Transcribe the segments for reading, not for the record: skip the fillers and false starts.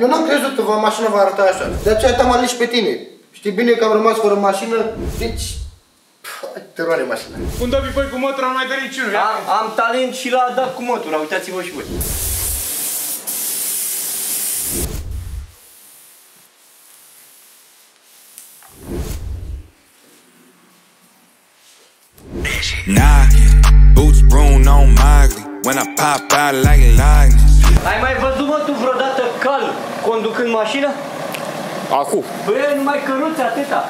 Eu n-am crezut că mașina va arăta așa. De aceea te-am ales pe tine. Știi bine că am rămas fără mașină, deci... Teroare mașina. Cum da bifoi cu mătura, nu mai dă niciunul. Am talent și la a da cu mătura, uitați-vă și voi. Ai mai văzut, mă, tu vreodată cal conducând mașina? Acum. Băi, numai căruțe atâta.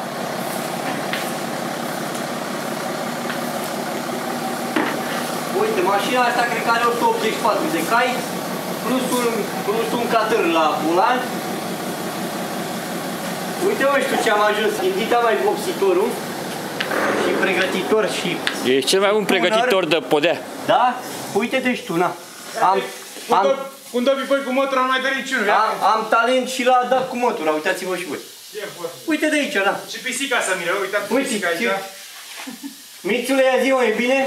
Uite, mașina asta cred că are 184 de cai, plus un cadâr la bulan. Uite, mă, știu ce am ajuns. Indita mai vopsitorul și pregătitor și... Ești cel mai bun pregătitor de podea. Da? Uite-te și tu, na. Cum dă bifoi cu mătura, nu mai dă niciunul. Am talent și la a da cu mătura, uitați-vă și voi. Uite de aici, na. Și pisica asta, mire, uitați pisica aici. Mițule, ia zi, mă, e bine?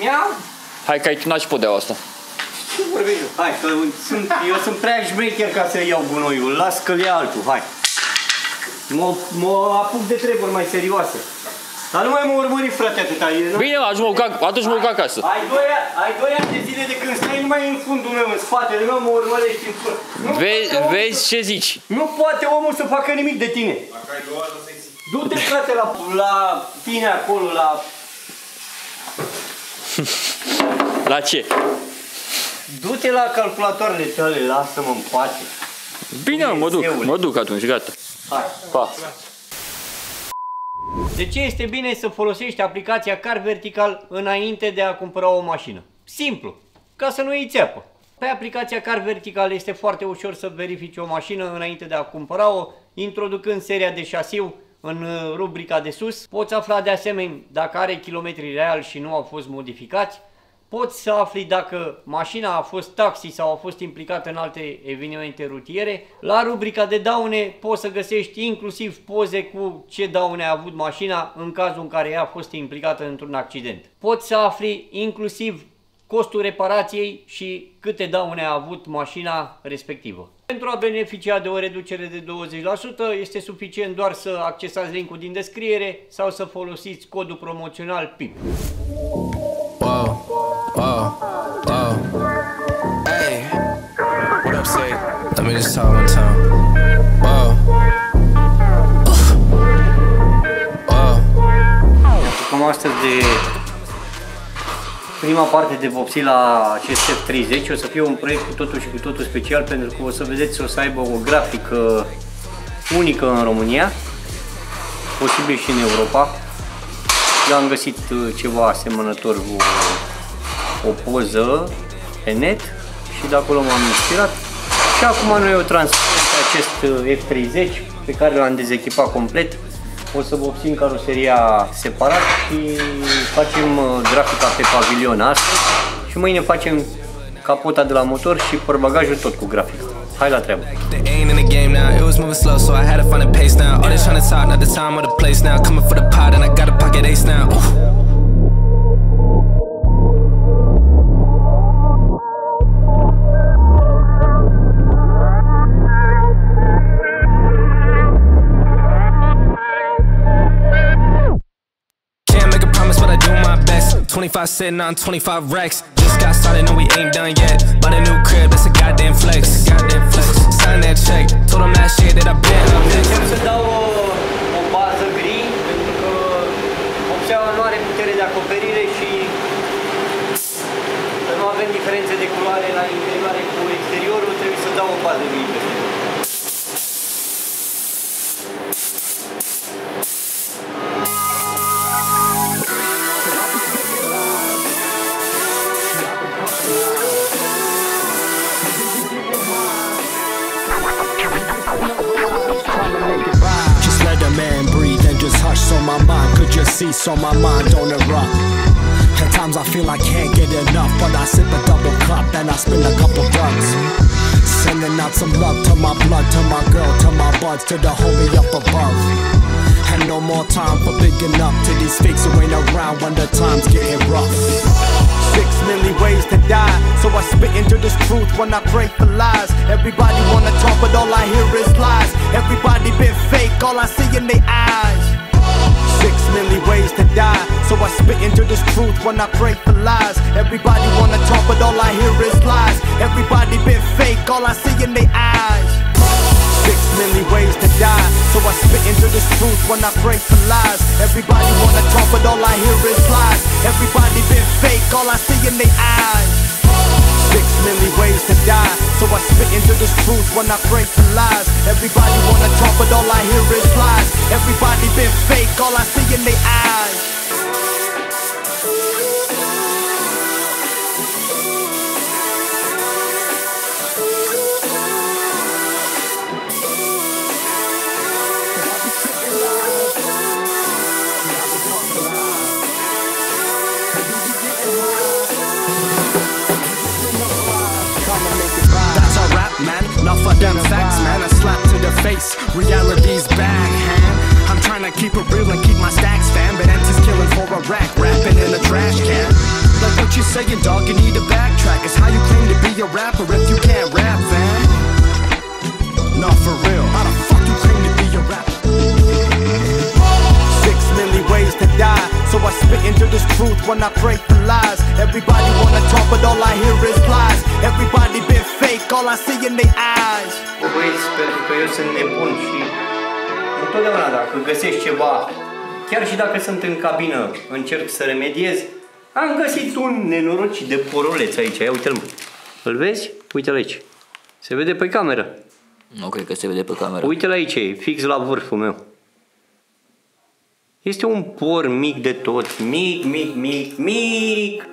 Miau? Hai că ai tunat și podeaua asta. Ce vorbești? Hai, că eu sunt prea șmecher ca să iau gunoiul. Las că-l ia altul, hai. Mă apuc de treburi mai serioase. Dar nu mai mă urmări, frate, atâta. Bine, atunci mă duc acasă. Ai 2 ani de zile de când stai numai în fundul meu, în spatele meu, mă urmărești în fund. Vezi ce zici. Nu poate omul să facă nimic de tine. Dacă ai 2 ani, o să-i zic. Du-te, frate, la tine acolo, la... La ce? Du-te la calculatoarele tale, lasă-mă în pace. Bine, mă duc atunci, gata. Hai, pa. De ce este bine să folosești aplicația CarVertical înainte de a cumpăra o mașină? Simplu, ca să nu iei țeapă. Pe aplicația CarVertical este foarte ușor să verifici o mașină înainte de a cumpăra-o, introducând seria de șasiu în rubrica de sus. Poți afla de asemenea dacă are kilometri reali și nu au fost modificați. Poți să afli dacă mașina a fost taxi sau a fost implicată în alte evenimente rutiere. La rubrica de daune poți să găsești inclusiv poze cu ce daune a avut mașina în cazul în care ea a fost implicată într-un accident. Poți să afli inclusiv costul reparației și câte daune a avut mașina respectivă. Pentru a beneficia de o reducere de 20% este suficient doar să accesați linkul din descriere sau să folosiți codul promoțional PYP. Acum astăzi de prima parte de vopsi la acest F30 o să fie un proiect cu totul și cu totul special, pentru că o să vedeți, o să aibă o grafică unică în România, posibil și în Europa. Eu am găsit ceva asemănător cu o poză pe net și de acolo m-am inspirat. Și acum noi o transferăm pe acest F30 pe care l-am dezechipat complet. O să vopsim caroseria separat și facem grafica pe pavilion astăzi și mâine facem capota de la motor și portbagajul tot cu grafică. Hai la treabă! Sitting on 25 racks, just got started, no we ain't done yet. Bought a new crib, that's a goddamn flex. Sign that check, told them last year that I been up next. Vreau să dau o bază gri, pentru că vopseaua nu are putere de acoperire și să nu avem diferențe de culoare la interioare cu exteriorul, trebuie să dau o bază gri. Just let a man breathe and just hush so my mind could just cease so my mind don't erupt. At times I feel I can't get enough, but I sip a double cup and I spin a couple bucks. Sending out some love to my blood, to my girl, to my buds, to the homie up above. And no no more time for bigging up to these fakes who ain't around when the time's getting rough. 6 million ways to die, so I spit into this truth when I pray for lies. Everybody wanna talk, but all I hear is lies. Everybody been fake, all I see in their eyes. 6 million ways to die, so I spit into this truth when I pray for lies. Everybody wanna talk, but all I hear is lies. Everybody been fake, all I see in their eyes. 6 million ways to die, so I spit into this truth when I pray for lies. Everybody wanna talk, but all I hear is lies. Everybody been fake, all I see in their eyes. 6 million ways to die, so I spit into this truth when I pray for lies. Everybody wanna talk, but all I hear is lies. Everybody been fake, all I see in their eyes. For them facts, man, a slap to the face. Reality's back, hand. I'm trying to keep it real and keep my stacks, fam. But empty's killing for a rack, rapping in a trash can. Like what you saying, dog, you need to backtrack. It's how you claim to be a rapper if you can't rap, fam. Not for real. How the fuck you claim to be a rapper? 6 million ways to die, so I spit into this truth when I pray for lies. Everybody wanna talk, but all I hear is lies. Everybody been fake, all I see in their eyes. Bă, băieți, pentru că eu sunt nebun și întotdeauna dacă găsești ceva, chiar și dacă sunt în cabină, încerc să remediez. Am găsit un nenorocit de poroleț aici, ia uite-l, mă. Îl vezi? Uite-l aici. Se vede pe cameră. Nu cred că se vede pe cameră. Uite-l aici, e fix la vârful meu. Este un por mic de tot, mic, mic, mic, mic.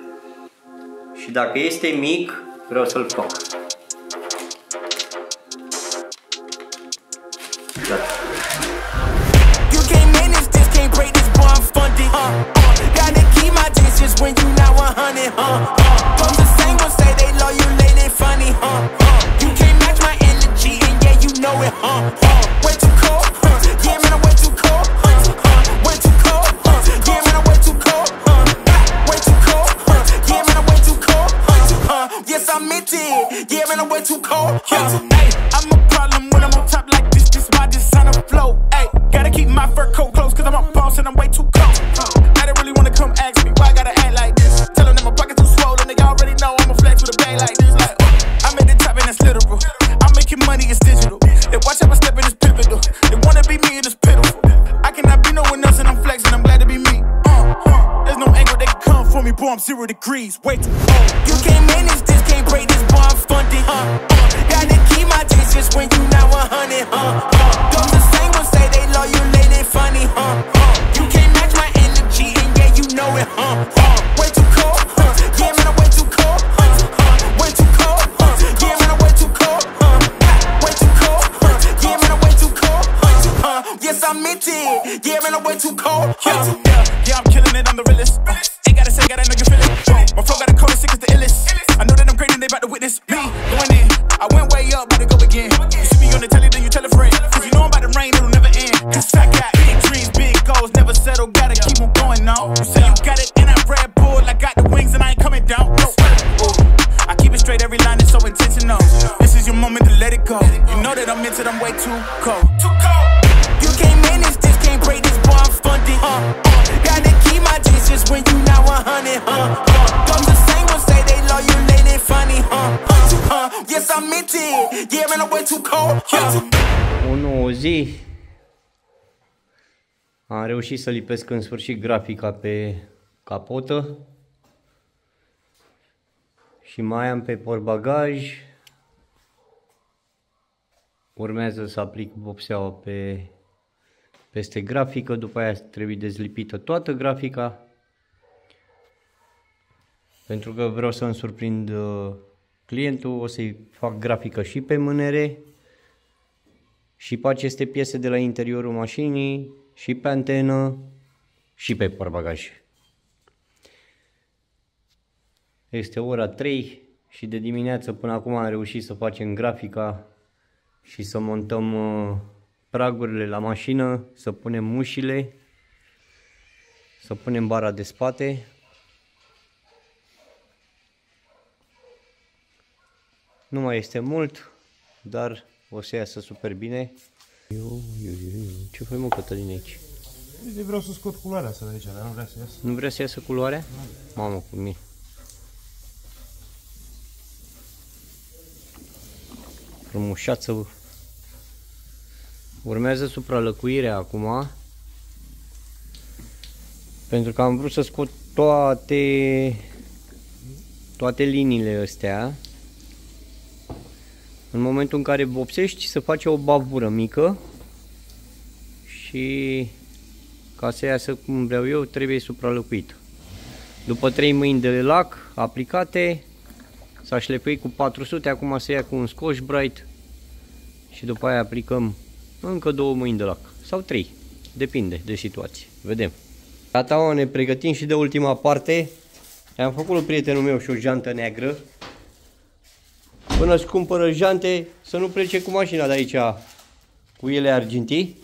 Și dacă este mic, vreau să-l fac. Gata. Wait, you can't manage this, can't break this bar, I'm funded, gotta keep my distance when you not 100, those the same ones say they loyal, they ain't funny, you can't match my energy, and yeah, you know it, way too cold, yeah, man, I'm way too cold, way too cold, yeah, man, I'm way too cold, way too cold, yeah, man, I'm way too cold, yes, I meant it, yeah, man, I'm way too cold, yeah, I'm killing it, I'm the realest, ain't gotta say, gotta know you feel it. My flow got a code, sick as the illest. I know that I'm great and they about to witness me going in. I went way up, about to go again. You see me on the telly, then you tell a friend. Cause you know I'm about to rain, it'll never end. Cause I got big dreams, big goals, never settle. Gotta keep on going on. You say you got it, and I Red Bull. I got the wings and I ain't coming down. Ooh, I keep it straight, every line is so intentional. This is your moment to let it go. You know that I'm into them way too cold. Too cold. You can't manage this, can't break this bar, I'm funded. Gotta keep my distance when you not 100, O nouă zi. Am reușit să lipesc în sfârșit grafica pe capotă. Și mai am pe portbagaj. Urmează să aplic vopseaua peste grafică, după aia trebuie dezlipită toată grafica. Pentru că vreau să-mi surprind clientul, o să-i fac grafică și pe mânere, și pe aceste piese de la interiorul mașinii, și pe antenă, și pe portbagaj. Este ora 3 și de dimineață până acum am reușit să facem grafica și să montăm pragurile la mașină, să punem ușile, să punem bara de spate. Nu mai este mult, dar o să iasă super bine. Ce faci, mă, Cătălin, aici? Eu vreau să scot culoarea asta de aici, dar nu vrea să iasă. Nu vrea să iasă culoarea? Nu. Mamă, cu mine. Frumușață. Urmează supralăcuirea acum. Pentru că am vrut să scot toate liniile astea. În momentul în care vopsești, se face o bavură mică și ca să iasă cum vreau eu, trebuie supralăcuit. După 3 mâini de lac aplicate, s-a șlefuit cu 400, acum se ia cu un scotch bright și după aia aplicăm încă 2 mâini de lac sau 3, depinde de situație. Vedem. Gata, o, ne pregătim și de ultima parte. Am făcut lui prietenul meu și o jantă neagră. Până îți cumpără jante, să nu plece cu mașina de aici cu ele argintii.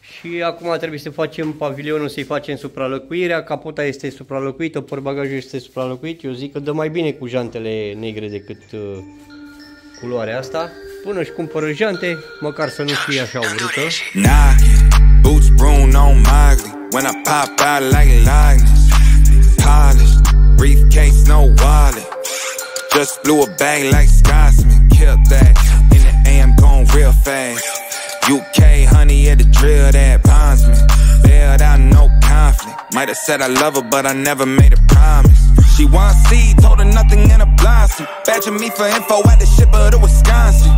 Și acum trebuie să facem pavilionul, să-i facem supralăcuirea. Capota este supralăcuită, portbagajul este supralăcuit. Eu zic că dă mai bine cu jantele negre decât culoarea asta. Până își cumpără jante, măcar să nu fie așa urâtă. Just blew a bang like Scotsman, killed that. In the AM going real fast. UK honey had to drill that bondsman. Bailed out no conflict. Might have said I love her, but I never made a promise. She wants seed, told her nothing in a blossom. Badging me for info at the shipper to Wisconsin.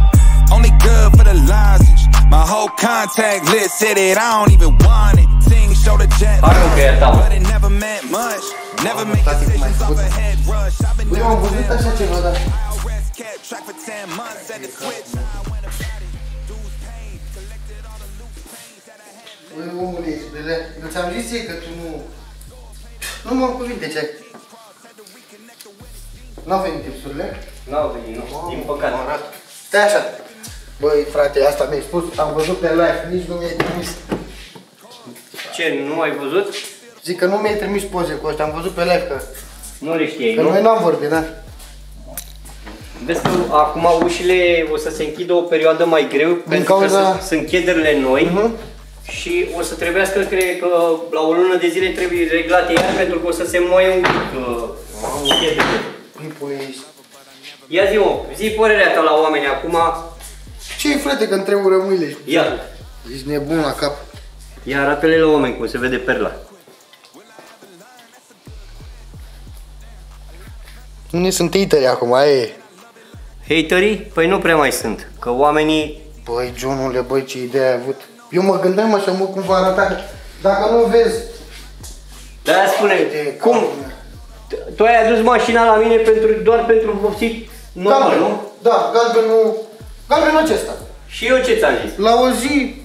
Only good for the lozenge. My whole contact list said it, I don't even want it. Sing, show the jet, but it never meant much. Never make decisions off a head rush. I've been never been IRS kept track for 10 months at the switch. I went about it, dude's pain, collected all the loose pains that I had. Voi omule, eu ți-am zis că tu nu mă cuvinte ce. N-au venit tipsurile? N-au venit, nu, din păcate. Stai așa. Băi frate, asta mi-ai spus, am văzut pe live, nici nu mi-ai trimis. Ce, nu ai văzut? Zic că nu mi-ai trimis poze cu ăștia, am văzut pe live că nu le știai, că nu? Noi n-am vorbit, da? Vezi că acum ușile o să se închidă o perioadă mai greu, pentru că sunt chederile noi și o să trebuiască, cred că la o lună de zile trebuie reglate iar, pentru că o să se moaie un pic chederile. Ia zi părerea ta la oameni acum. Ce-i frate că-mi tremură mâinile? Ia! Ești nebun la cap. Ia arată-le la oameni cum se vede perla. Nu sunt haterii acum, aia e. Haterii? Păi nu prea mai sunt, că oamenii... Băi, Johnule, băi, ce idee ai avut. Eu mă gândeam așa, mă, cum va arăta, dacă nu vezi... De-aia spune, cum? Tu ai adus mașina la mine doar pentru vopsit normal, nu? Da, galbenul acesta. Și eu ce ți-am zis? La o zi,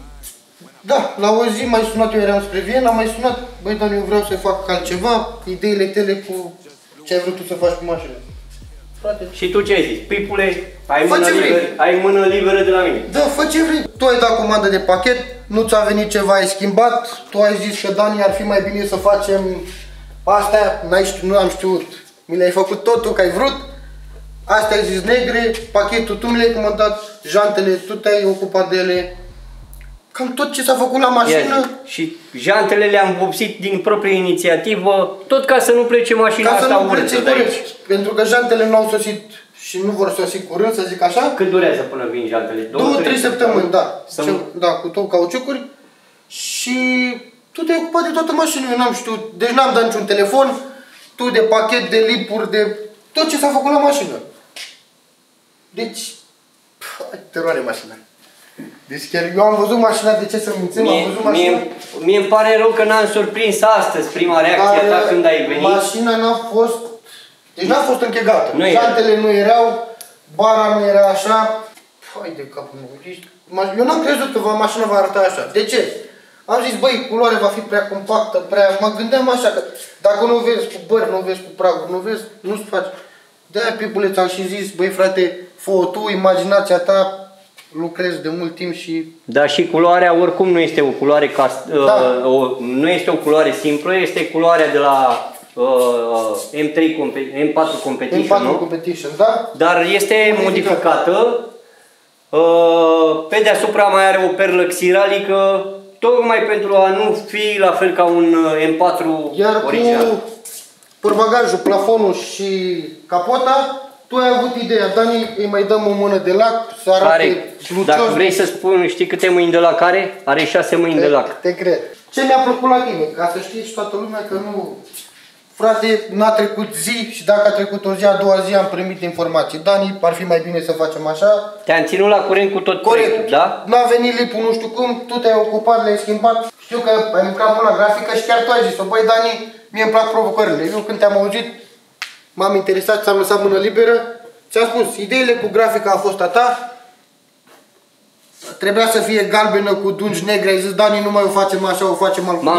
da, la o zi mai sunat, eu eram spre Viena, mai sunat, băi, dar eu vreau să fac altceva, ideile tele cu... Ce ai vrut tu să faci cu mașina? Frate. Și tu ce ai zis? Pipule, ai mână liberă de la mine. Da, fă ce vrei. Tu ai dat comandă de pachet, nu ți-a venit ceva, ai schimbat, tu ai zis că Dani ar fi mai bine să facem astea, nu am știut. Mi le-ai făcut totul că ai vrut, astea ai zis negre, pachetul tu mi le-ai comandat, jantele tu te-ai ocupat de ele. Cam tot ce s-a făcut la mașină. Și jantele le-am vopsit din proprie inițiativă, tot ca să nu plece mașina ca asta urâtă de aici. Pentru că jantele nu au sosit și nu vor sosi curând, să zic așa. Cât durează până vin jantele? 2-3 săptămâni, da. Da, cu tot cauciucuri. Și tu te-ai ocupat de toată mașina, eu n-am știut. Deci n-am dat niciun telefon, tu de pachet, de lipuri, de tot ce s-a făcut la mașină. Deci, teroare mașina. Deci chiar eu am văzut mașina, de ce să mințim, am văzut mașina. Mie îmi pare rău că n-am surprins astăzi prima reacție ta când ai venit. Mașina n-a fost, deci n-a fost închegată, jantele nu erau, bara nu era așa. Păi de capul meu, eu n-am crezut că mașina va arăta așa, de ce? Am zis, băi, culoarea va fi prea compactă, prea, mă gândeam așa că dacă nu vezi cu bări, nu vezi cu praguri, nu vezi, nu-ți faci. De-aia, pipule, ți-am și zis, băi frate, fă-o tu, imaginația ta. lucrez de mult timp și... Da, și culoarea oricum nu este o culoare, nu este o culoare simplă, este culoarea de la M4 Competition, M4 Competition, da? Dar este modificată. Pe deasupra mai are o perlă xiralică, tocmai pentru a nu fi la fel ca un M4 iar original. Iar cu părbagajul, plafonul și capota, tu ai avut ideea, Dani, îi mai dăm o mână de lac, să arate lucios. Dacă vrei să spun, știi câte mâini de lac are? Are 6 mâini de lac. Te cred. Ce mi-a plăcut la tine? Ca să știi și toată lumea că nu... Frate, n-a trecut zi și dacă a trecut o zi, a doua zi am primit informații. Dani, ar fi mai bine să facem așa. Te-am ținut la curent cu tot proiectul, da? N-a venit lipul nu știu cum, tu te-ai ocupat, le-ai schimbat. Știu că ai lucrat mult la grafică și chiar tu ai zis-o. Băi, Dani, mie îmi plac provocările. Eu când te-am auzit, m-am interesat, ți-am lăsat mână liberă. Ți-am spus, ideile cu grafica a fost a ta. Trebuia să fie galbenă cu dungi negre. Ai zis, Dani, nu mai o facem așa, o facem altfel.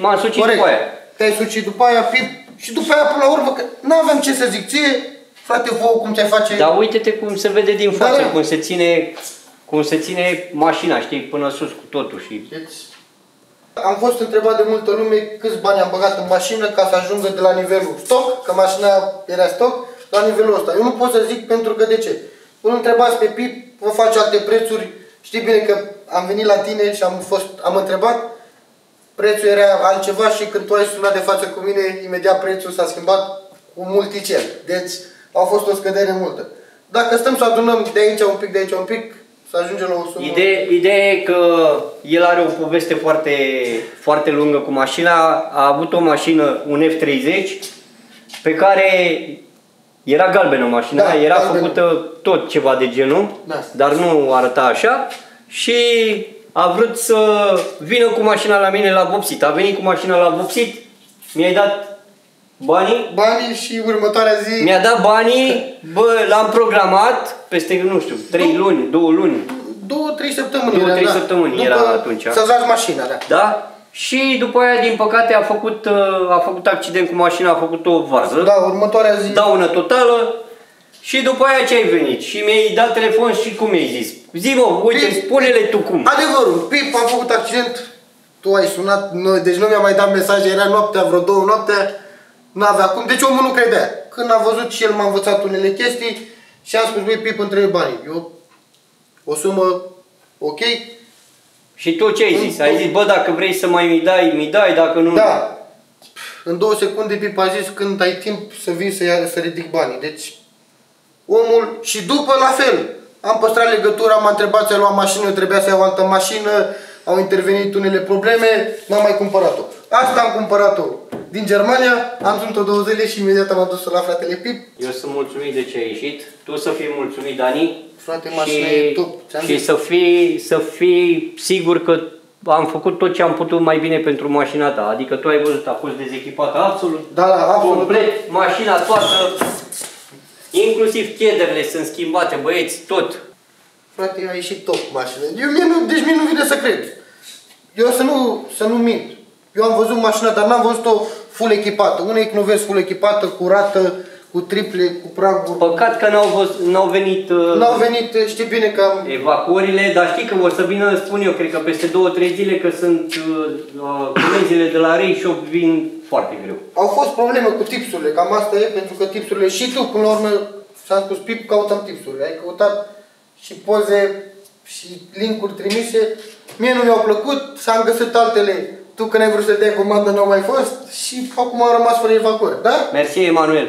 M-am sucit cu aia. Te-ai sucit după aia, pip, și după aia până la urmă, că n-aveam ce să zic ție, frate, vouă cum ți-ai face... Dar uite-te cum se vede din față, da, cum se ține mașina, știi, până sus cu totul și... Am fost întrebat de multă lume câți bani am băgat în mașină ca să ajungă de la nivelul stoc, că mașina era stoc, la nivelul ăsta. Eu nu pot să zic pentru că de ce. Îl întrebați pe Pip, vă face alte prețuri, știi bine că am venit la tine și am întrebat, prețul era altceva și când tu ai sunat de față cu mine, imediat prețul s-a schimbat cu multicel. Deci a fost o scădere multă. Dacă stăm să adunăm de aici un pic, de aici un pic, să ajungem la o sumă... Ideea e că el are o poveste foarte, foarte lungă cu mașina. A avut o mașină, un F30, pe care era galbenă mașina, da, era galbenă, făcută tot ceva de genul, da, dar nu arăta așa și... A vrut să vină cu mașina la mine la vopsit. A venit cu mașina la vopsit, mi-ai dat banii. Banii și următoarea zi... Mi-a dat banii, bă, l-am programat peste, nu știu, 3 luni, 2 luni. 2-3 săptămâni. 2-3 săptămâni era atunci. Să-ți lași mașina, da. Da? Și după aia, din păcate, a făcut accident cu mașina, a făcut o varză. Da, următoarea zi... Daună totală. Și după aia ce ai venit? Și mi-ai dat telefon și cum mi-ai zis? Zi-mă, uite, spune-le tu cum. Adevărul, Pip, am făcut accident, tu ai sunat, deci nu mi-a mai dat mesaje, era noaptea, vreo 2 noaptea, n-avea cum, deci omul nu credea. Când a văzut și el m-a învățat unele chestii și am spus, băi, Pip, îmi trebuie banii. Eu, o sumă, ok. Și tu ce ai zis? Ai zis, bă, dacă vrei să mai mi dai, dacă nu... Da. În 2 secunde Pip a zis, când ai timp să vin să ridic banii, deci... Omul și după la fel. Am păstrat legătura, m-a întrebat să luam mașină, trebuia să iau altă mașină, au intervenit unele probleme, n-am mai cumpărat-o. Asta am cumpărat-o din Germania, am ținut-o 2 zile și imediat m-am dus la fratele Pip. Eu sunt mulțumit de ce ai ieșit, tu să fii mulțumit, Dani. Frate, mașina e top. Și să fii sigur că am făcut tot ce am putut mai bine pentru mașina ta. Adică tu ai văzut, a fost dezechipată absolut, da, absolut, complet, mașina toată. Inclusiv chederile sunt schimbate, băieți, tot. Frate, a ieșit top mașina. Deci mie nu vine să cred. Eu să nu mint. Eu am văzut mașina, dar n-am văzut-o full echipată. Unei nu vezi full echipată, curată, cu triple, cu praguri. Păcat că n-au venit, știi bine că am... Evacuările, dar știi că vor să vină, spun eu, cred că peste 2-3 zile, că sunt comenzile de la Ray Shop vin foarte greu. Au fost probleme cu tipsurile, cam asta e, pentru că tipsurile și tu, până la urmă, s-a spus, Pip, căutăm tipsurile. Ai căutat și poze și link-uri trimise. Mie nu mi-au plăcut, s-am găsit altele. Tu când ai vrut să dai comandă n-au mai fost și acum am rămas fără evacuări, da? Mersi, Emanuel.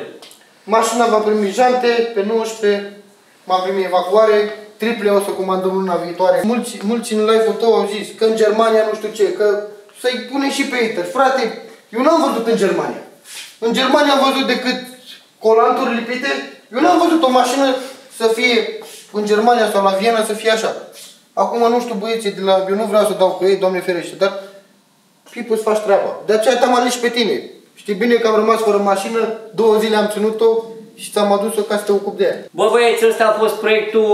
Mașina va primi jante pe 19, va primi evacuare, triple o să comandăm luna viitoare. Mulți în live-ul tău au zis că în Germania nu știu ce, că să-i pune și pe hater. Frate, eu n-am văzut în Germania. În Germania am văzut decât colanturi lipite. Eu n-am văzut o mașină să fie în Germania sau la Viena să fie așa. Acum nu știu băieții de la... Eu nu vreau să dau cu ei, Doamne ferește, dar Pip, îți faci treaba. De aceea te-am ales pe tine. Știi bine că am rămas fără mașină, 2 zile am ținut-o și ți-am adus-o ca să te ocupi de ea. Bă băieți, ăsta a fost proiectul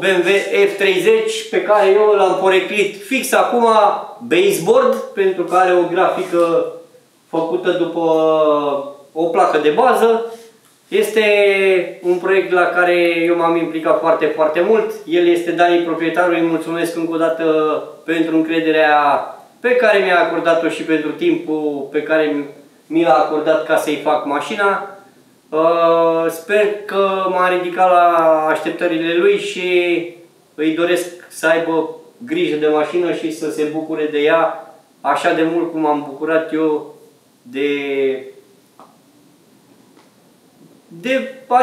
BMW F30 pe care eu l-am poreclit fix acum baseboard, pentru că are o grafică făcută după o placă de bază Este un proiect la care eu m-am implicat foarte, foarte mult. El este Dani, proprietarul. Îi mulțumesc încă o dată pentru încrederea pe care mi-a acordat-o și pentru timpul pe care mi l-a acordat ca să-i fac mașina. Sper că m-a ridicat la așteptările lui și îi doresc să aibă grijă de mașină și să se bucure de ea așa de mult cum m-am bucurat eu de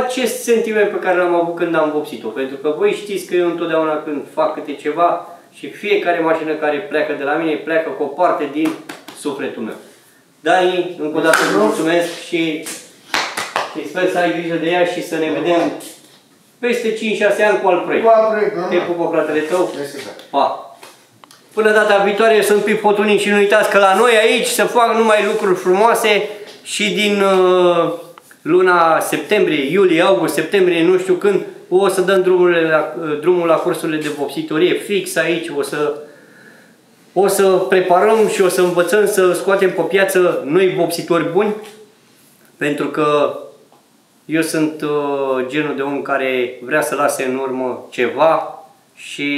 acest sentiment pe care l-am avut când am vopsit-o. Pentru că voi știți că eu întotdeauna când fac câte ceva și fiecare mașină care pleacă de la mine, pleacă cu o parte din sufletul meu. Dani, încă o dată vă mulțumesc și sper să ai grijă de ea și să ne vedem peste 5-6 ani cu alt proiect. Te pup, fratele tău. Pa! Până data viitoare, sunt PYP Hot Tuning și nu uitați că la noi aici se fac numai lucruri frumoase și din luna septembrie, iulie, august, septembrie, nu știu când, o să dăm drumul la cursurile de vopsitorie fix aici, o să preparăm și o să învățăm să scoatem pe piață noi vopsitori buni, pentru că eu sunt genul de om care vrea să lase în urmă ceva și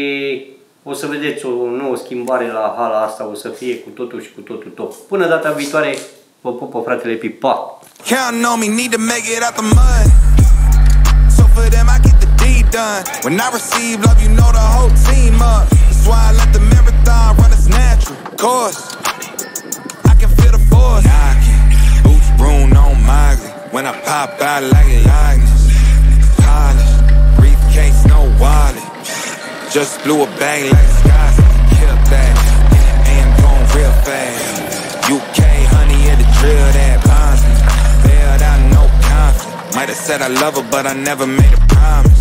o să vedeți o nouă schimbare la hala asta, o să fie cu totul și cu totul top. Până data viitoare, vă pupă fratele PYP, pa! Counting on me, need to make it out the mud. So for them I get the deed done. When I receive love, you know the whole team up. That's why I let the marathon run its natural course. I can feel the force. Knocking, boots brewing on my grill. When I pop out like a lightning. Polish, briefcase, no wallet. Just blew a bang like skies. Kill that, and going real fast. UK honey, in the drill that bonds me. Bailed out, no conflict. Might have said I love her, but I never made a promise.